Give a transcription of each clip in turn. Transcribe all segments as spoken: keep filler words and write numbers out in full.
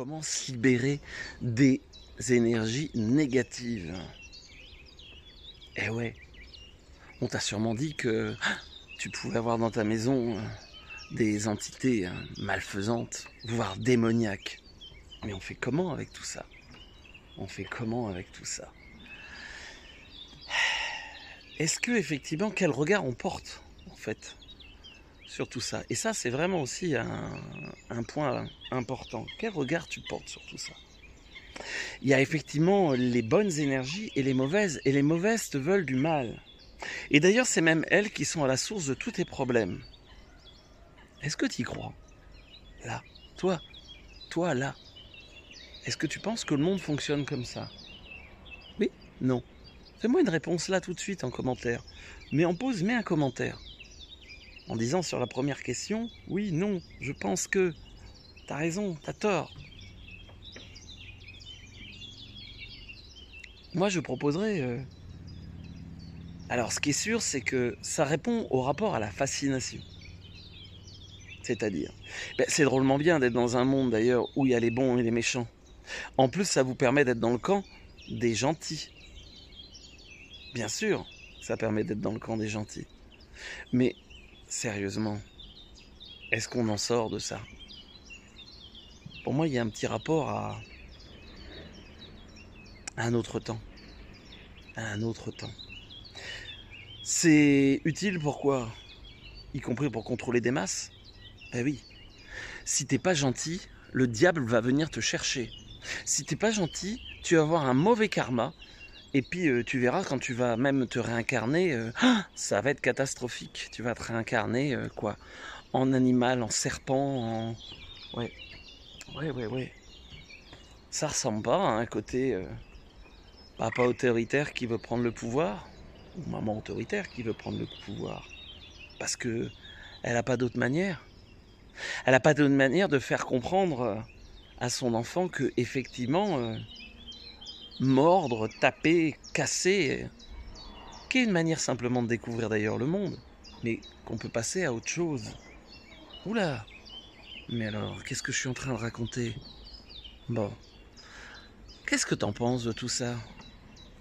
Comment se libérer des énergies négatives? Eh ouais, on t'a sûrement dit que ah, tu pouvais avoir dans ta maison des entités malfaisantes, voire démoniaques. Mais on fait comment avec tout ça? On fait comment avec tout ça? Est-ce que, effectivement, quel regard on porte, en fait, sur tout ça? Et ça, c'est vraiment aussi un, un point important. Quel regard tu portes sur tout ça? Il y a effectivement les bonnes énergies et les mauvaises. Et les mauvaises te veulent du mal. Et d'ailleurs, c'est même elles qui sont à la source de tous tes problèmes. Est-ce que tu y crois? Là, toi, toi, là. Est-ce que tu penses que le monde fonctionne comme ça? Oui? Non? Fais-moi une réponse là tout de suite en commentaire. Mais en pause, mets un commentaire. En disant sur la première question, oui, non, je pense que... T'as raison, t'as tort. Moi, je proposerais... Euh... Alors, ce qui est sûr, c'est que ça répond au rapport à la fascination. C'est-à-dire... Ben, c'est drôlement bien d'être dans un monde, d'ailleurs, où il y a les bons et les méchants. En plus, ça vous permet d'être dans le camp des gentils. Bien sûr, ça permet d'être dans le camp des gentils. Mais... sérieusement, est-ce qu'on en sort de ça? Pour moi, il y a un petit rapport à... à un autre temps. À un autre temps. C'est utile pourquoi? Y compris pour contrôler des masses? Ben oui. Si t'es pas gentil, le diable va venir te chercher. Si t'es pas gentil, tu vas avoir un mauvais karma. Et puis, euh, tu verras, quand tu vas même te réincarner, euh, ah, ça va être catastrophique. Tu vas te réincarner, euh, quoi, en animal, en serpent, en... Ouais, ouais, ouais, ouais. Ça ressemble pas à un côté euh, papa autoritaire qui veut prendre le pouvoir, ou maman autoritaire qui veut prendre le pouvoir. Parce que elle n'a pas d'autre manière. Elle n'a pas d'autre manière de faire comprendre à son enfant que, effectivement... Euh, mordre, taper, casser, qui est une manière simplement de découvrir d'ailleurs le monde, mais qu'on peut passer à autre chose. Oula! Mais alors, qu'est-ce que je suis en train de raconter? Bon. Qu'est-ce que t'en penses de tout ça?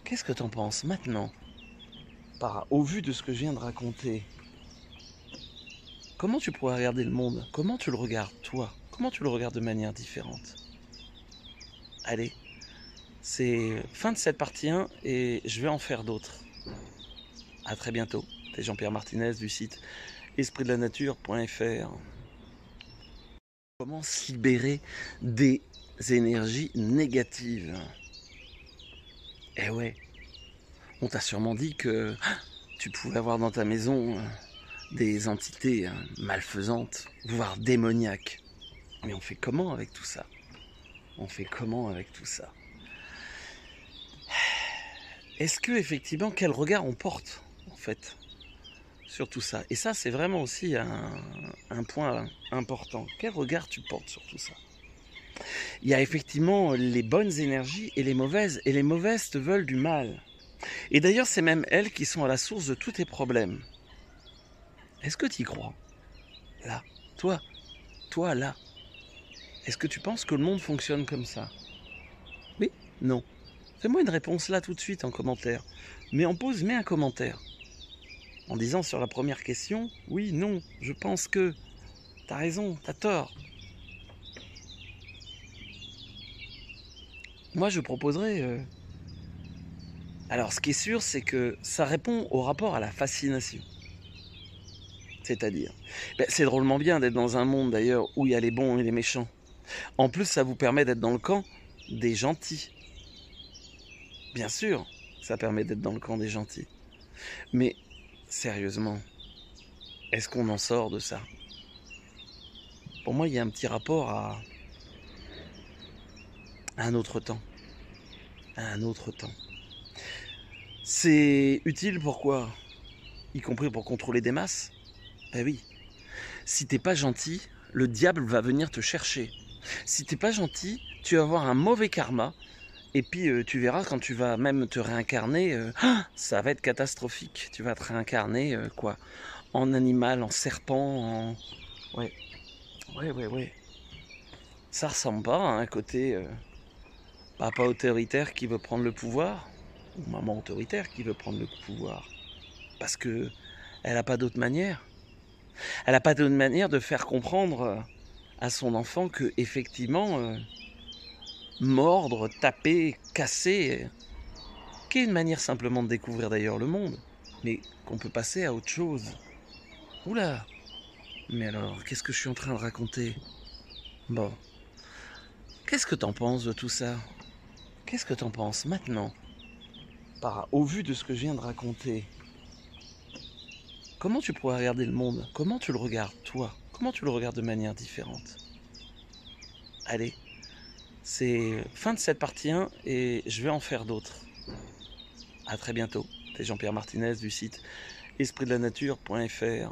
Qu'est-ce que t'en penses maintenant? Par, au vu de ce que je viens de raconter, comment tu pourrais regarder le monde? Comment tu le regardes, toi? Comment tu le regardes de manière différente? Allez! C'est fin de cette partie un et je vais en faire d'autres. À très bientôt. C'est Jean-Pierre Martinez du site esprit de la nature point F R. Comment se libérer des énergies négatives? Eh ouais, on t'a sûrement dit que ah, tu pouvais avoir dans ta maison des entités malfaisantes, voire démoniaques. Mais on fait comment avec tout ça? On fait comment avec tout ça? Est-ce que, effectivement, quel regard on porte, en fait, sur tout ça? Et ça, c'est vraiment aussi un, un point important. Quel regard tu portes sur tout ça? Il y a effectivement les bonnes énergies et les mauvaises. Et les mauvaises te veulent du mal. Et d'ailleurs, c'est même elles qui sont à la source de tous tes problèmes. Est-ce que tu y crois? Là, toi, toi, là. Est-ce que tu penses que le monde fonctionne comme ça? Oui? Non? Fais-moi une réponse là tout de suite en commentaire. Mais en pause, mets un commentaire. En disant sur la première question, oui, non, je pense que... T'as raison, t'as tort. Moi, je proposerais... Euh... Alors, ce qui est sûr, c'est que ça répond au rapport à la fascination. C'est-à-dire... Ben, c'est drôlement bien d'être dans un monde, d'ailleurs, où il y a les bons et les méchants. En plus, ça vous permet d'être dans le camp des gentils. Bien sûr, ça permet d'être dans le camp des gentils. Mais, sérieusement, est-ce qu'on en sort de ça? Pour moi, il y a un petit rapport à... à un autre temps. À un autre temps. C'est utile pourquoi? Y compris pour contrôler des masses? Ben oui. Si t'es pas gentil, le diable va venir te chercher. Si t'es pas gentil, tu vas avoir un mauvais karma. Et puis, euh, tu verras, quand tu vas même te réincarner, euh, ah, ça va être catastrophique. Tu vas te réincarner, euh, quoi, en animal, en serpent, en... Ouais, ouais, ouais, ouais. ça ressemble pas à un côté euh, papa autoritaire qui veut prendre le pouvoir, ou maman autoritaire qui veut prendre le pouvoir, parce que elle n'a pas d'autre manière. Elle n'a pas d'autre manière de faire comprendre à son enfant que effectivement euh, mordre, taper, casser, qui est une manière simplement de découvrir d'ailleurs le monde, mais qu'on peut passer à autre chose. Oula, mais alors, qu'est-ce que je suis en train de raconter? Bon, qu'est-ce que t'en penses de tout ça? Qu'est-ce que t'en penses maintenant, par, au vu de ce que je viens de raconter? Comment tu pourrais regarder le monde? Comment tu le regardes, toi? Comment tu le regardes de manière différente? Allez, c'est fin de cette partie un et je vais en faire d'autres. À très bientôt, c'est Jean-Pierre Martinez du site esprit de la nature point F R.